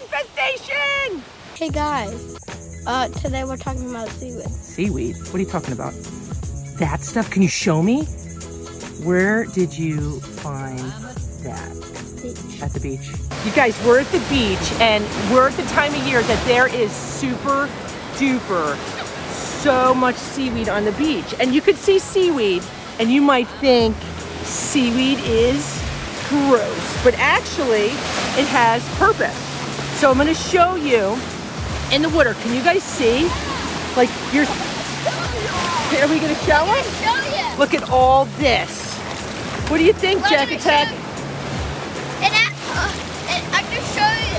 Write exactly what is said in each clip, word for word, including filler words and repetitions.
infestation! Hey guys, uh, today we're talking about seaweed. Seaweed? What are you talking about? That stuff? Can you show me? Where did you find that? Beach. At the beach. You guys, we're at the beach and we're at the time of year that there is super duper so much seaweed on the beach. And you could see seaweed and you might think seaweed is gross, but actually it has purpose. So I'm gonna show you in the water. Can you guys see? Like you're, are we gonna show it? Show you. Look at all this. What do you think, Jack Attack? I can show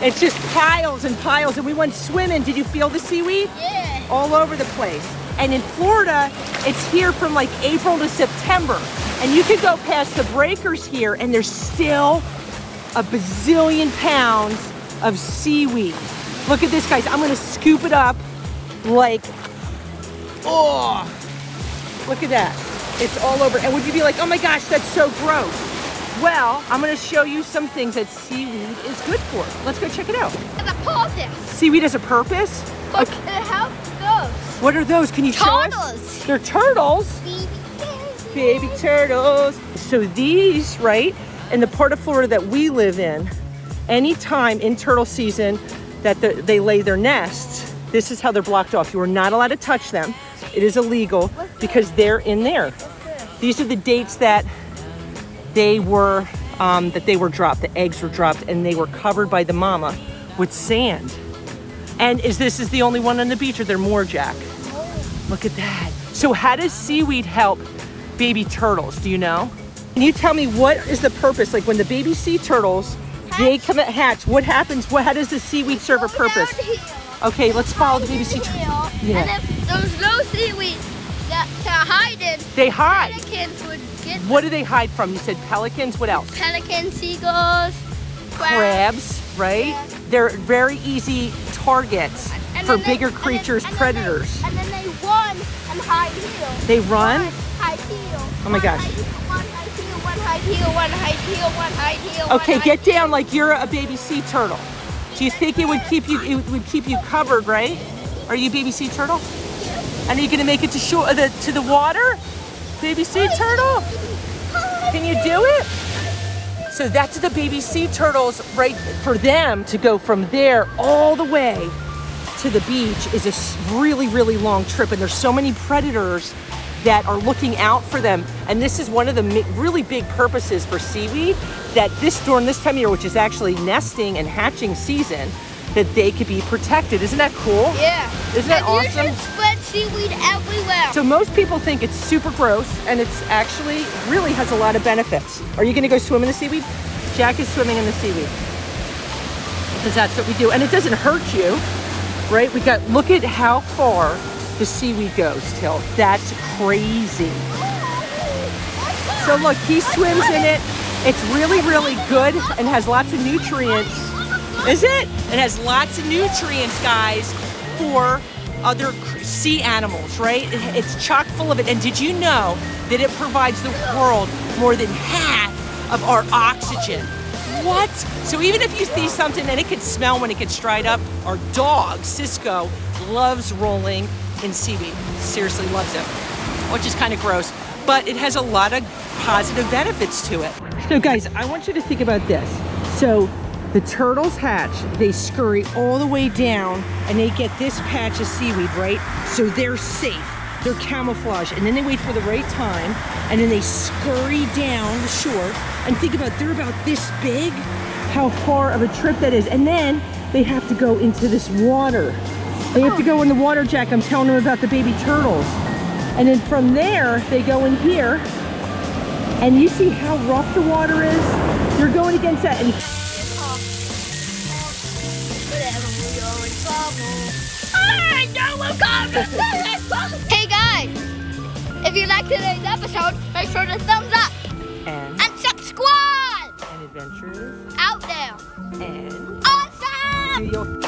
you. It's just piles and piles, and we went swimming. Did you feel the seaweed? Yeah. All over the place. And in Florida, it's here from like April to September. And you could go past the breakers here, and there's still a bazillion pounds of seaweed. Look at this, guys. I'm gonna scoop it up like, oh, look at that. It's all over. And would you be like, oh my gosh, that's so gross? Well, I'm gonna show you some things that seaweed is good for. Let's go check it out. As a purpose. Seaweed has a purpose? But okay. It helps those. What are those? Can you turtles. show us? They're turtles. Baby turtles. Baby turtles. So these, right, in the part of Florida that we live in, anytime in turtle season that the, they lay their nests, this is how they're blocked off. You are not allowed to touch them. It is illegal because they're in there. These are the dates that they were um, that they were dropped, the eggs were dropped, and they were covered by the mama with sand. And is this is the only one on the beach, or are there more, Jack? Look at that. So how does seaweed help baby turtles, do you know? Can you tell me what is the purpose? Like when the baby sea turtles, hatch. they come at hatch, what happens, what, how does the seaweed serve a purpose? Okay, let's follow the baby sea turtles. Yeah. And if there's no seaweed that, to hide in, they hide. Pelicans would get what them. do they hide from? You said pelicans, what else? Pelicans, seagulls, crabs. crabs right? Crabs. They're very easy targets and for bigger they, creatures, and then, and predators. Then they, and then they run and hide heel. They run? One, hide heel. Oh my gosh. One hide heel, one hide heel, one hide heel, one hide heel, one hide heel. Okay, get heel. down like you're a baby sea turtle. Do you think it would keep you, it would keep you covered, right? Are you a baby sea turtle? And are you gonna make it to shore, the, to the water? Baby sea turtle? Can you do it? So that's the baby sea turtles, right? For them to go from there all the way to the beach is a really, really long trip. And there's so many predators that are looking out for them. And this is one of the really big purposes for seaweed, that this during this time of year, which is actually nesting and hatching season, that they could be protected. Isn't that cool? Yeah. Isn't that and awesome? You should spread seaweed everywhere. So most people think it's super gross, and it's actually really has a lot of benefits. Are you gonna go swim in the seaweed? Jack is swimming in the seaweed, because that's what we do. And it doesn't hurt you, right? We got, look at how far the seaweed goes, Till. That's crazy. So look, he swims in it. It's really, really good and has lots of nutrients. Is it? It has lots of nutrients, guys, for other sea animals, right? It, it's chock full of it. And did you know that it provides the world more than half of our oxygen? What? So even if you see something and it can smell when it gets dried up, our dog, Cisco, loves rolling in seaweed. Seriously loves it, which is kind of gross. But it has a lot of positive benefits to it. So guys, I want you to think about this. So the turtles hatch, they scurry all the way down and they get this patch of seaweed, right? So they're safe, they're camouflaged, and then they wait for the right time and then they scurry down the shore. And think about, they're about this big, how far of a trip that is. And then they have to go into this water. They have to go in the water, Jack, I'm telling them about the baby turtles. And then from there, they go in here and you see how rough the water is? They're going against that. And hey guys, if you like today's episode, make sure to thumbs up and, and subscribe. And adventures out there and awesome.